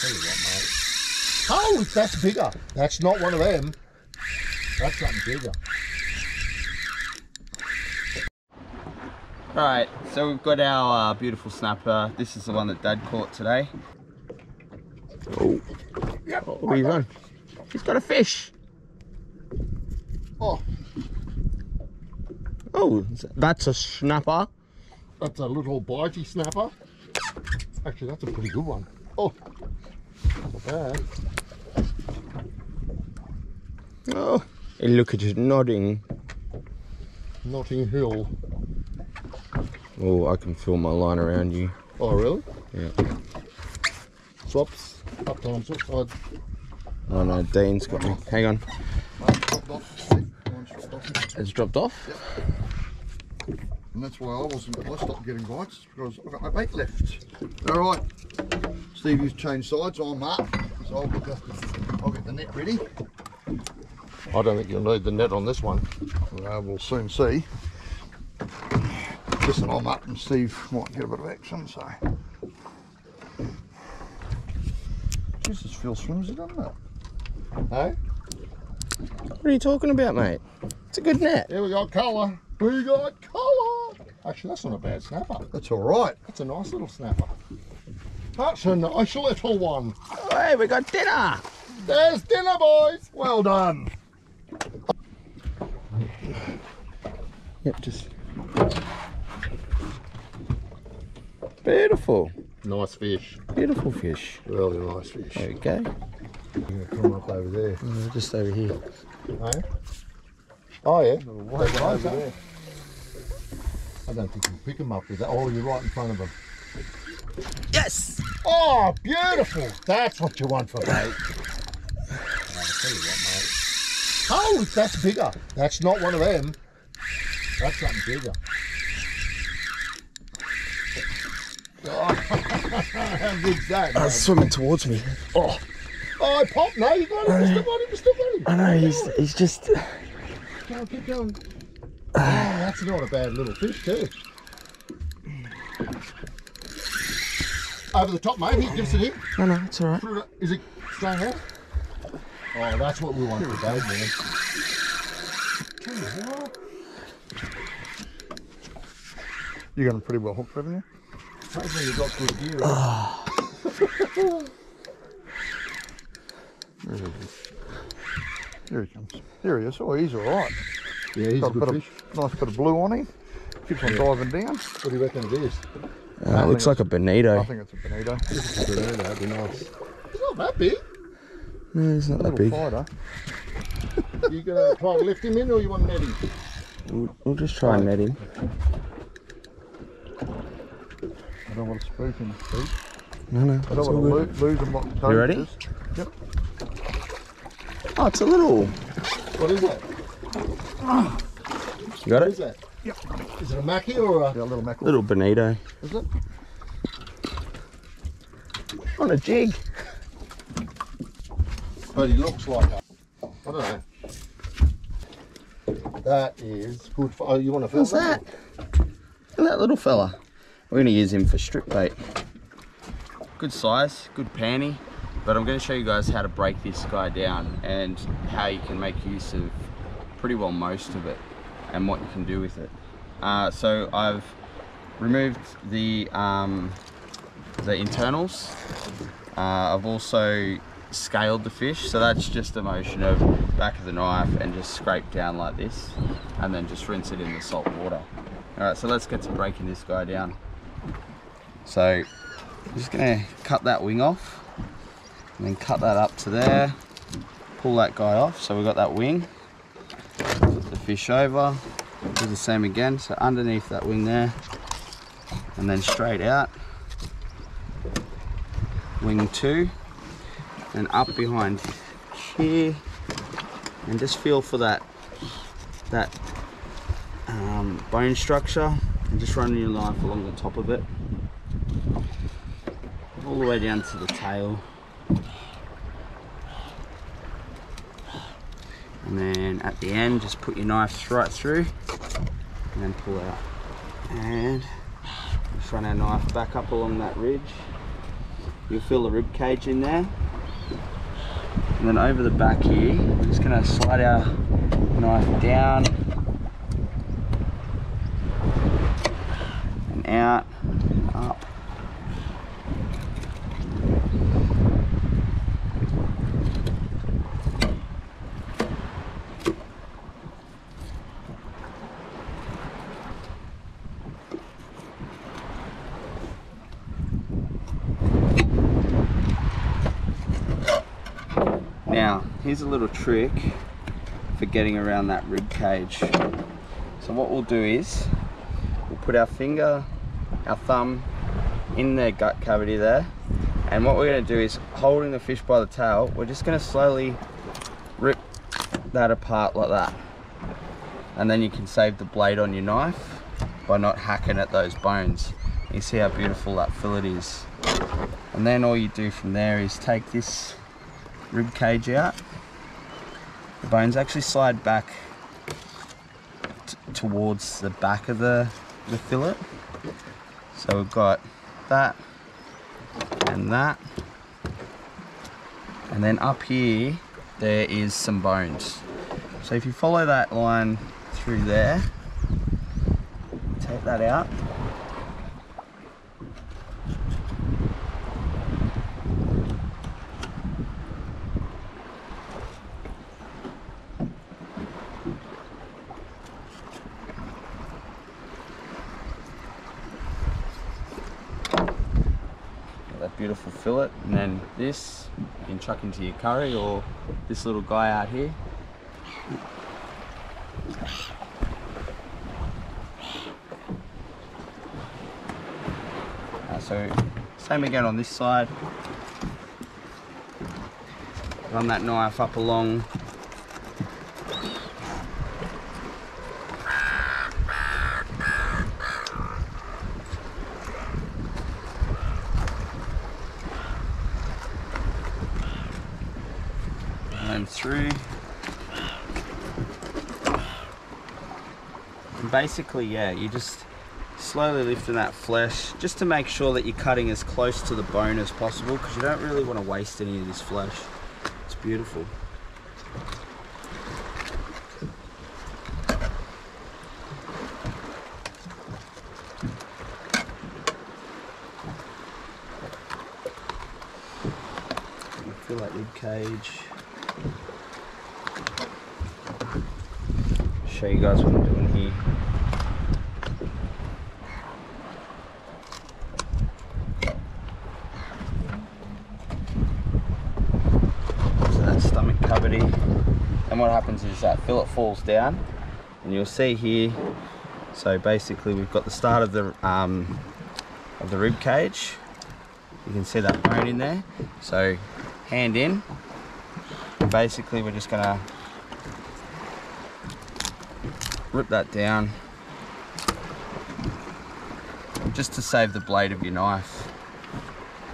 Tell you what, mate. Oh, that's bigger. That's not one of them. That's something bigger. Alright, so we've got our beautiful snapper. This is the one that Dad caught today. Oh, yep. Oh, he's on. He's got a fish. Oh. Oh, that's a snapper. That's a little bitey snapper. Actually, that's a pretty good one. Oh, not bad. Oh, hey, look at his nodding. Notting Hill. Oh, I can feel my line around you. Oh, really? Yeah. Swaps. Up time, swap side. Oh no, Dean's got me. Hang on. It's dropped off? Yep. And that's why I stopped getting bites, because I've got my bait left. Alright, Stevie's changed sides, I'm up. So I'll get the net ready. I don't think you'll need the net on this one. We'll soon see. Listen, I'm up and Steve might get a bit of action, so. Jesus, feels flimsy, doesn't it? No? What are you talking about, mate? It's a good net. Here we got colour. We got colour. Actually, that's not a bad snapper. That's all right. That's a nice little snapper. That's a nice little one. Hey, we got dinner. There's dinner, boys. Well done. Yep, just beautiful. Nice fish. Beautiful fish. Really nice fish. There we go. Yeah, come up over there. Oh, just over here. No? Oh yeah, over there. I don't think you can pick them up with that. Oh, you're right in front of them. Yes! Oh, beautiful! That's what you want for bait. I'll tell you what, mate. Oh, that's bigger. That's not one of them. That's something bigger. Oh, how good's that? That's swimming towards me. Oh. Oh, I popped. No, you got him, Mr. Buddy. I know, he's just... Keep going. Oh, that's not a bad little fish, too. Over the top, mate. Give us a hit. No, no, it's all right. Is it staying out? Oh, that's what we want today, man. Tell you what. You're going pretty well hooked, haven't you? Hopefully you got good gear. Oh. There he is. Here he comes. There he is. Oh, he's all right. Yeah, he's got a good fish. Nice bit of blue on him. Keeps on diving down. What do you reckon it is? It looks like a bonito. I think it's a bonito. It's a bonito. That'd be nice. It's not that big. No, it's not that big. Fighter. You gonna try to lift him in, or you want to net him? We'll just try and net him. I don't want to spook him. No, no. I don't want to lose him. You ready? Yep. Oh, it's a little. What is that? You got it? What is that? Yep. Is it a mackie or a little mackerel? Little bonito. Is it? On a jig. But he looks like a. I don't know. That is good. For, oh, you want to fill that? What's that? Look at that little fella. We're going to use him for strip bait. Good size, good panty. But I'm going to show you guys how to break this guy down and how you can make use of pretty well most of it and what you can do with it. So I've removed the internals. I've also scaled the fish, so that's just a motion of back of the knife and just scrape down like this and then just rinse it in the salt water. Alright, so let's get to breaking this guy down. So I'm just going to cut that wing off. And then cut that up to there, pull that guy off. So we've got that wing, put the fish over, do the same again. So underneath that wing there, and then straight out, wing two, and up behind here, and just feel for that bone structure, and just run your knife along the top of it, all the way down to the tail. And then at the end, just put your knife right through and then pull out. And just run our knife back up along that ridge You'll feel the rib cage in there. And then over the back here, we're just going to slide our knife down and out and up. Now, here's a little trick for getting around that rib cage. So what we'll do is, we'll put our finger, our thumb, in the gut cavity there, and what we're going to do is, holding the fish by the tail, we're just going to slowly rip that apart like that. And then you can save the blade on your knife by not hacking at those bones. You see how beautiful that fillet is. And then all you do from there is take this rib cage out. The bones actually slide back towards the back of the fillet. So we've got that. And then up here, there is some bones. So if you follow that line through there, take that out. Beautiful fillet, and then this you can chuck into your curry, or this little guy out here. So same again on this side. Run that knife up along and through, and basically, yeah, you just slowly lifting that flesh just to make sure that you're cutting as close to the bone as possible, because you don't really want to waste any of this flesh. It's beautiful. You feel that rib cage. Show you guys what I'm doing here. So that stomach cavity, and what happens is that fillet falls down, and you'll see here. So basically, we've got the start of the rib cage. You can see that bone in there. So hand in. Basically, we're just gonna rip that down just to save the blade of your knife,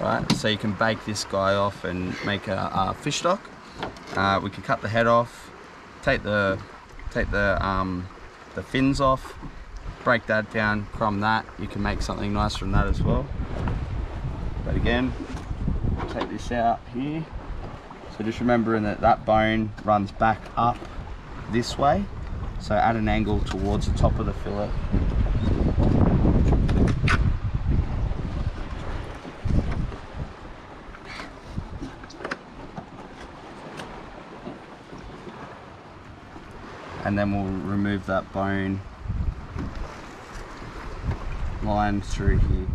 right? So you can bake this guy off and make a fish stock. We can cut the head off, take the fins off, break that down, crumb that. You can make something nice from that as well. But again, take this out here. So just remembering that that bone runs back up this way, so at an angle towards the top of the fillet. And then we'll remove that bone line through here.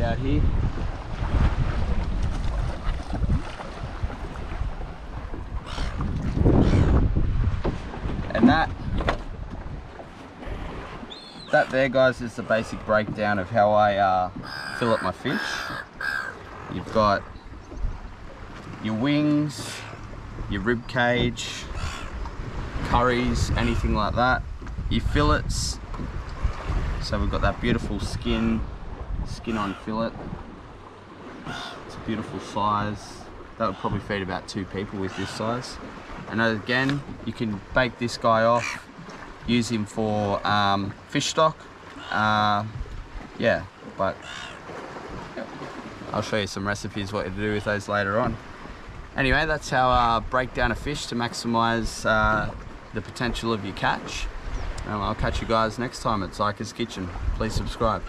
Out here. And that there, guys, is the basic breakdown of how I fillet my fish. You've got your wings, your rib cage, curries, anything like that, your fillets. So we've got that beautiful skin on fillet. It's a beautiful size. That would probably feed about two people with this size. And again, you can bake this guy off, use him for fish stock. Yeah, but I'll show you some recipes what to do with those later on. Anyway, that's how I break down a fish to maximize the potential of your catch. I'll catch you guys next time at Zyka's Kitchen. Please subscribe.